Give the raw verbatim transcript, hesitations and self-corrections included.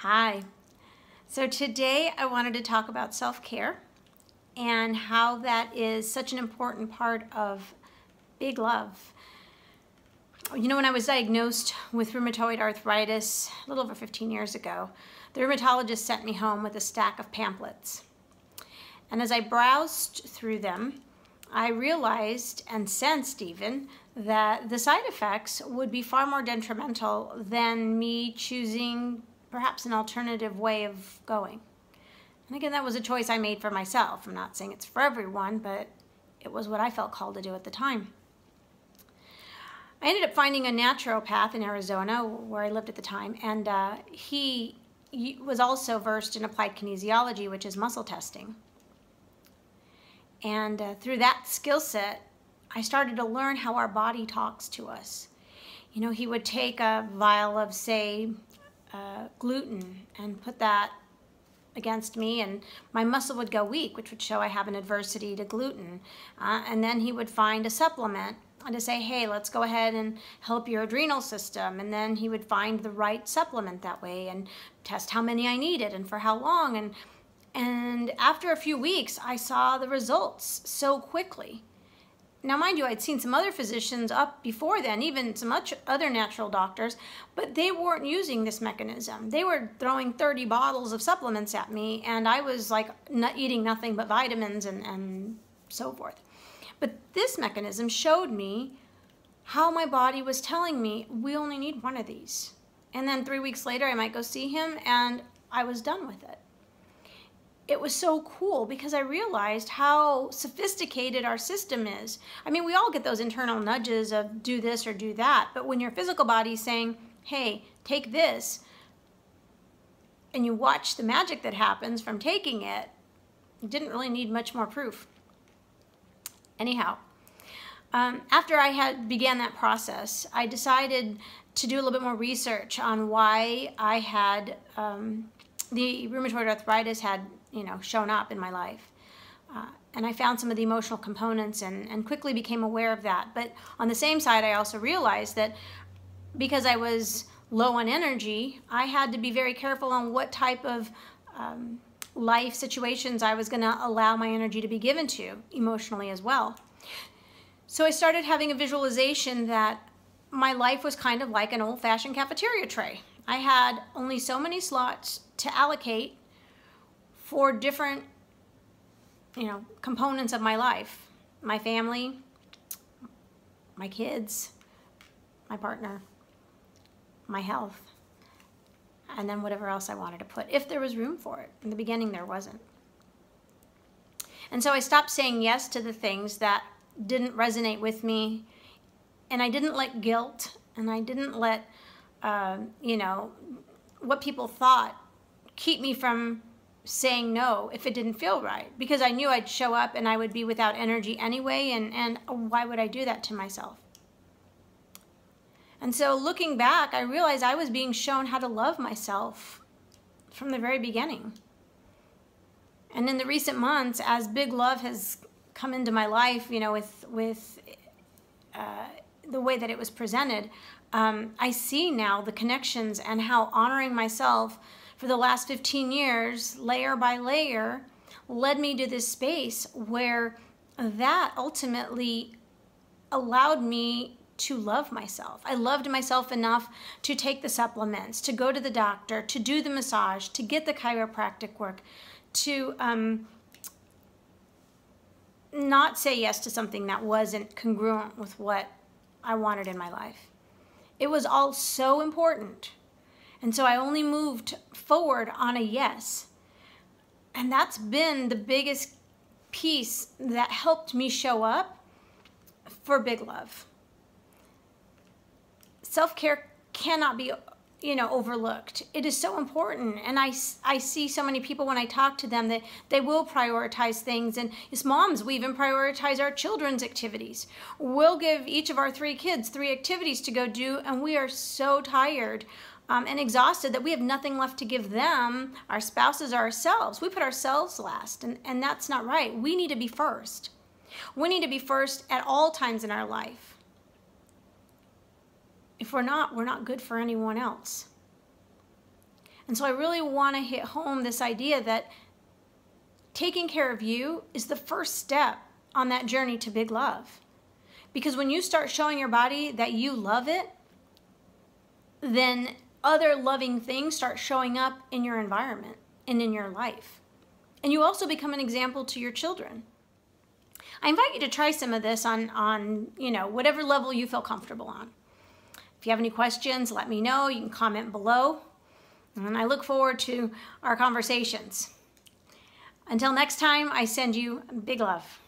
Hi. So today I wanted to talk about self-care and how that is such an important part of Big Love. You know, when I was diagnosed with rheumatoid arthritis a little over fifteen years ago, the rheumatologist sent me home with a stack of pamphlets. And as I browsed through them, I realized and sensed even that the side effects would be far more detrimental than me choosing perhaps an alternative way of going. And again, that was a choice I made for myself. I'm not saying it's for everyone, but it was what I felt called to do at the time. I ended up finding a naturopath in Arizona, where I lived at the time, and uh, he, he was also versed in applied kinesiology, which is muscle testing. And uh, through that skill set, I started to learn how our body talks to us. You know, he would take a vial of, say, Uh, gluten and put that against me, and my muscle would go weak, which would show I have an adversity to gluten. Uh, and then he would find a supplement and to say, hey, let's go ahead and help your adrenal system. And then he would find the right supplement that way and test how many I needed and for how long. And, and after a few weeks, I saw the results so quickly. Now, mind you, I'd seen some other physicians up before then, even some much other natural doctors, but they weren't using this mechanism. They were throwing thirty bottles of supplements at me, and I was like not eating nothing but vitamins and, and so forth. But this mechanism showed me how my body was telling me, we only need one of these. And then three weeks later, I might go see him, and I was done with it. It was so cool because I realized how sophisticated our system is. I mean, we all get those internal nudges of do this or do that, but when your physical body's saying, hey, take this, and you watch the magic that happens from taking it, you didn't really need much more proof. Anyhow, um, after I had began that process, I decided to do a little bit more research on why I had um, the rheumatoid arthritis had you know, shown up in my life. Uh, and I found some of the emotional components and, and quickly became aware of that. But on the same side, I also realized that because I was low on energy, I had to be very careful on what type of um, life situations I was gonna allow my energy to be given to emotionally as well. So I started having a visualization that my life was kind of like an old-fashioned cafeteria tray. I had only so many slots to allocate for different, you know, components of my life. My family, my kids, my partner, my health, and then whatever else I wanted to put, if there was room for it. In the beginning, there wasn't. And so I stopped saying yes to the things that didn't resonate with me, and I didn't let guilt, and I didn't let, uh, you know, what people thought keep me from saying no if it didn't feel right, because I knew I'd show up and I would be without energy anyway, and, and why would I do that to myself? And so looking back, I realized I was being shown how to love myself from the very beginning. And in the recent months, as Big Love has come into my life, you know, with, with uh, the way that it was presented, um, I see now the connections and how honoring myself for the last fifteen years, layer by layer, led me to this space where that ultimately allowed me to love myself. I loved myself enough to take the supplements, to go to the doctor, to do the massage, to get the chiropractic work, to um, not say yes to something that wasn't congruent with what I wanted in my life. It was all so important. And so I only moved forward on a yes. And that's been the biggest piece that helped me show up for Big Love. Self-care cannot be, you know, overlooked. It is so important. And I, I see so many people when I talk to them that they will prioritize things. And as moms, we even prioritize our children's activities. We'll give each of our three kids three activities to go do, and we are so tired Um, and exhausted that we have nothing left to give them, our spouses, ourselves. We put ourselves last, and, and that's not right. We need to be first. We need to be first at all times in our life. If we're not, we're not good for anyone else. And so I really want to hit home this idea that taking care of you is the first step on that journey to big love. Because when you start showing your body that you love it, then other loving things start showing up in your environment and in your life. And you also become an example to your children. I invite you to try some of this on, on you know, whatever level you feel comfortable on. If you have any questions, let me know. You can comment below. And I look forward to our conversations. Until next time, I send you big love.